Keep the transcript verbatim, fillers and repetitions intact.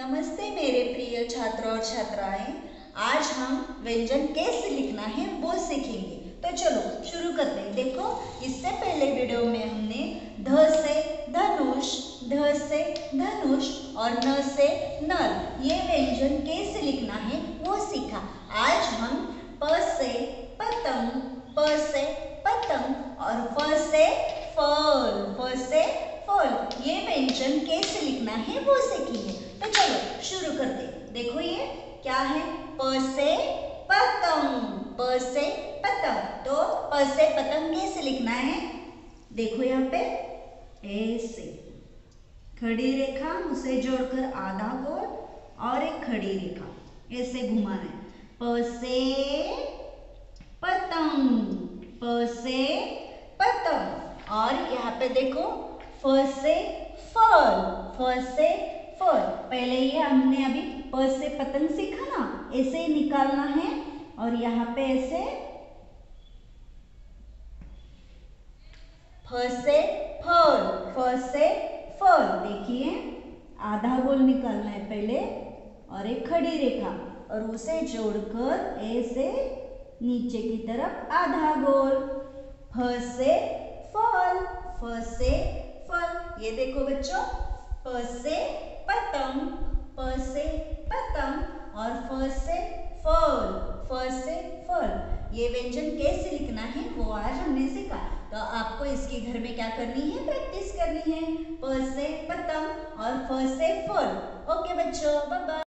नमस्ते मेरे प्रिय छात्र और छात्राएं, आज हम व्यंजन कैसे लिखना है वो सीखेंगे। तो चलो शुरू करते हैं। देखो, इससे पहले वीडियो में हमने ध से धनुष, ध से धनुष और न से नल ये व्यंजन कैसे लिखना है वो सीखा। आज हम प से पतंग, प से पतंग और फ से फल, फ से फल ये व्यंजन कैसे लिखना है वो सीखेंगे। तो चलो शुरू करते हैं। देखो ये क्या है, प से पतंग, प से पतंग। तो प से पतंग कैसे लिखना है, देखो यहाँ पे ऐसे खड़ी रेखा, उसे जोड़कर आधा गोल और एक खड़ी रेखा, ऐसे घुमाना है। प से पतंग, प से पतंग। और यहाँ पे देखो फ से फल, फ से फल। पहले ये हमने अभी प से पतंग सीखा ना, ऐसे ही निकालना है और यहाँ पे ऐसे फ से फल, फ से फल। देखिए आधा गोल निकालना है पहले और एक खड़ी रेखा और उसे जोड़कर ऐसे नीचे की तरफ आधा गोल। फ से फल, फ से फल। ये देखो बच्चों, प से पतंग, प से पतंग और फ से फल, फ से फल ये व्यंजन कैसे लिखना है वो आज हमने सीखा। तो आपको इसके घर में क्या करनी है, प्रैक्टिस करनी है। प से पतंग और फ से फल। ओके बच्चों, बाय बाय।